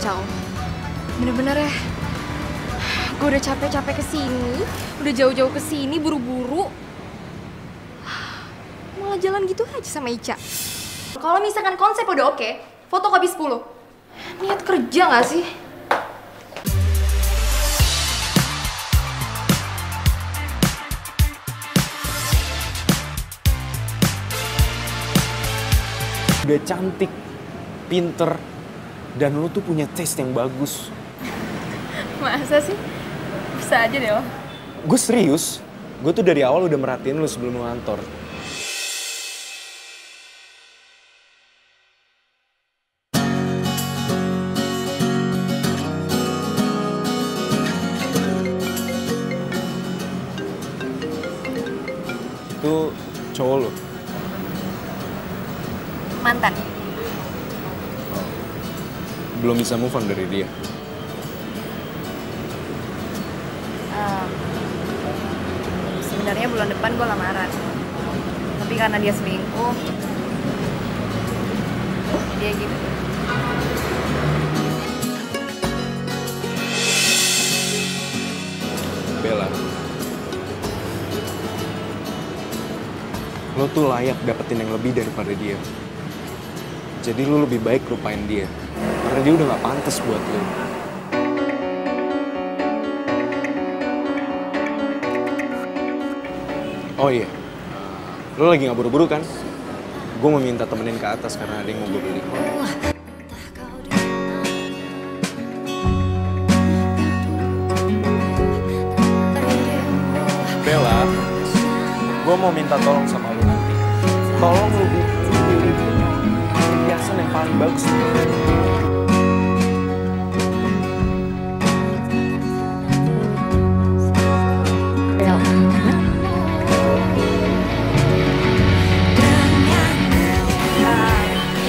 kacau. Bener-bener ya, gue udah capek-capek kesini, udah jauh-jauh kesini, buru-buru. Malah jalan gitu aja sama Ica. Kalau misalkan konsep udah oke, foto habis 10. Niat kerja gak sih? Udah cantik, pinter, dan lo tuh punya taste yang bagus. Masa sih? Bisa aja deh lo. Gue serius, gue tuh dari awal udah merhatiin lo sebelum lo ngantor. Itu cowok lo? Mantan. Belum bisa move on dari dia? Sebenarnya bulan depan gue lamaran. Tapi karena dia selingkuh, dia gitu. Bella, lo tuh layak dapetin yang lebih daripada dia. Jadi lu lebih baik lupain dia, karena dia udah gak pantas buat lu. Oh iya, lu lagi gak buru-buru kan? Gue mau minta temenin ke atas karena ada yang mau gue beli. Bella, gue mau minta tolong sama lu nanti. Tolong lu beli perhiasan yang paling bagus.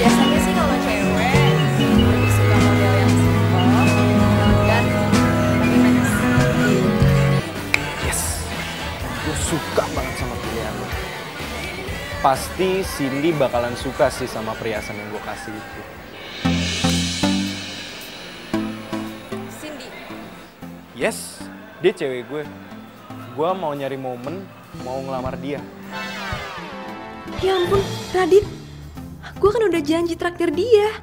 Biasanya sih kalau cewek lebih suka model yang simple dan lebih manis. Yes, gue suka banget sama pilihan lo. Pasti Cindy bakalan suka sih sama perhiasan yang gue kasih itu. Cindy? Yes, dia cewek gue. Gue mau nyari momen, mau ngelamar dia. Ya ampun, Radit. Gue kan udah janji traktir dia.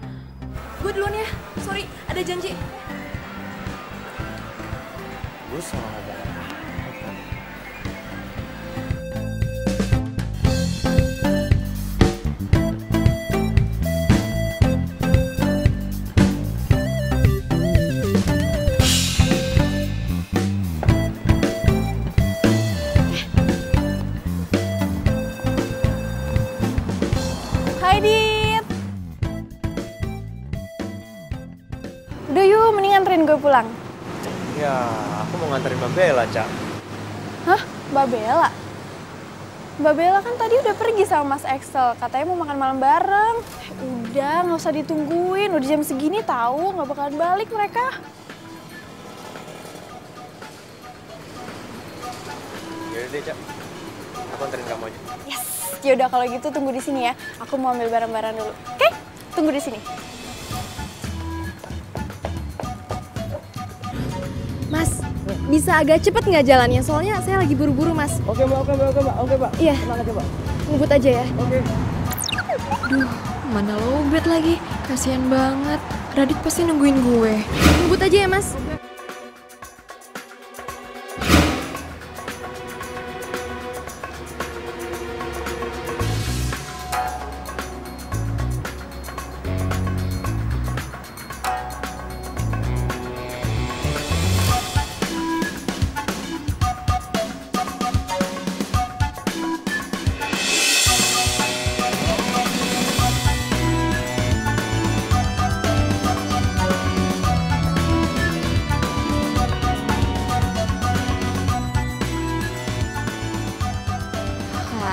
Gue duluan ya, sorry, ada janji. Gue salah ngomong. Udah yuk, mending nganterin gue pulang. Ya, aku mau nganterin Mbak Bella, Cak. Hah? Mbak Bella? Mbak Bella kan tadi udah pergi sama Mas Excel, katanya mau makan malam bareng. Udah, nggak usah ditungguin. Udah jam segini tahu, nggak bakalan balik mereka. Yaudah deh, Cak. Aku nganterin kamu aja. Yes! Yaudah, kalau gitu tunggu di sini ya. Aku mau ambil barang-barang dulu. Oke? Tunggu di sini. Mas, bisa agak cepet nggak jalannya? Soalnya saya lagi buru-buru, Mas. Oke, Mbak. Iya. Oke, Mbak. Ngebut aja ya. Oke. Duh, mana lowbat lagi. Kasihan banget. Radit pasti nungguin gue. Ngebut aja ya, Mas. Okay.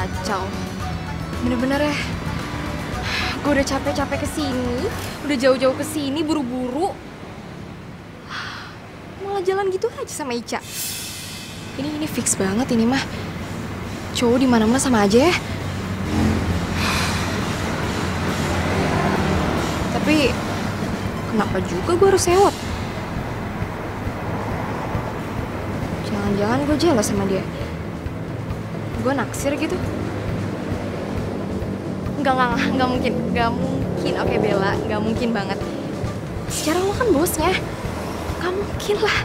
Kacau, bener-bener ya, gue udah capek-capek kesini, udah jauh-jauh kesini, buru-buru. Malah jalan gitu aja sama Ica. Ini fix banget ini mah, cowok di mana-mana sama aja ya. Tapi Kenapa juga gue harus sewot? Jangan-jangan gue jelas sama dia. Gue naksir gitu. Enggak mungkin. Enggak mungkin. Oke Bella, enggak mungkin banget. Secara lo kan bosnya. Enggak mungkin lah.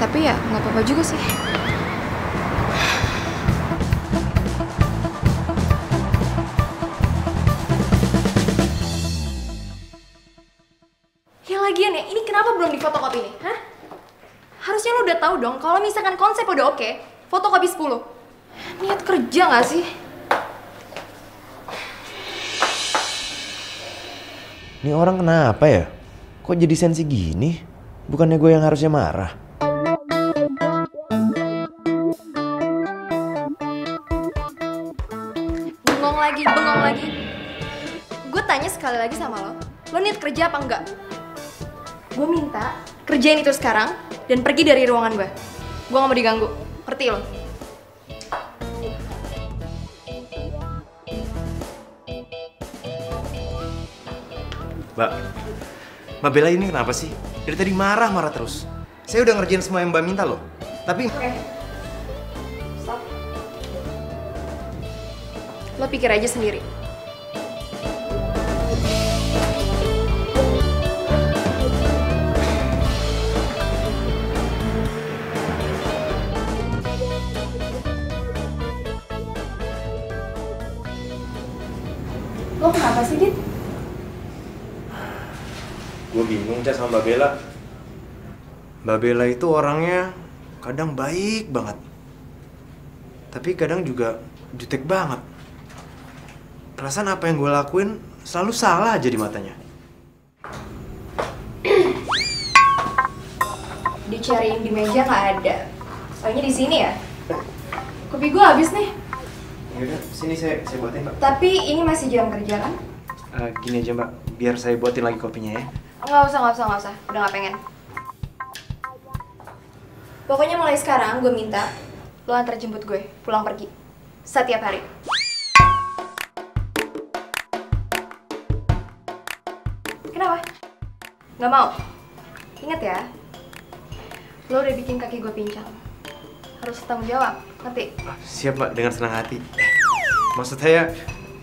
Tapi ya enggak apa-apa juga sih. Ya lagian ya, ini kenapa belum difotokopi nih? Hah? Harusnya lo udah tahu dong kalau misalkan konsep udah oke, fotokopi 10. Niat kerja nggak sih? Ini orang kenapa ya? Kok jadi sensi gini? Bukannya gue yang harusnya marah. Bengong lagi. Gue tanya sekali lagi sama lo, lo niat kerja apa enggak? Gue minta kerjain itu sekarang dan pergi dari ruangan gue. Gue nggak mau diganggu, ngerti lo? Mbak Bella ini kenapa sih? Dari tadi marah-marah terus. Saya udah ngerjain semua yang Mbak minta loh. Tapi... Oke. Stop. Lo pikir aja sendiri. Lo kenapa sih, Dit? Gue bingung Cah sama Mbak Bella. Mbak Bella itu orangnya kadang baik banget, tapi kadang juga jutek banget. Perasaan apa yang gue lakuin selalu salah aja di matanya. Dicariin di meja nggak ada. Soalnya di sini ya. Kopi gue habis nih. Yaudah, sini saya buatin Mbak. Tapi ini masih jam kerja kan? Gini aja Mbak, biar saya buatin lagi kopinya ya. Nggak usah. Udah nggak pengen. Pokoknya mulai sekarang gue minta lo antar jemput gue pulang pergi. Setiap hari. Kenapa? Nggak mau? Ingat ya, lo udah bikin kaki gue pincang. Harus tanggung jawab, ngerti? Siap Mbak, dengan senang hati. Maksud saya,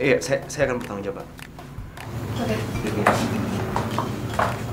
iya saya akan bertanggung jawab. Oke.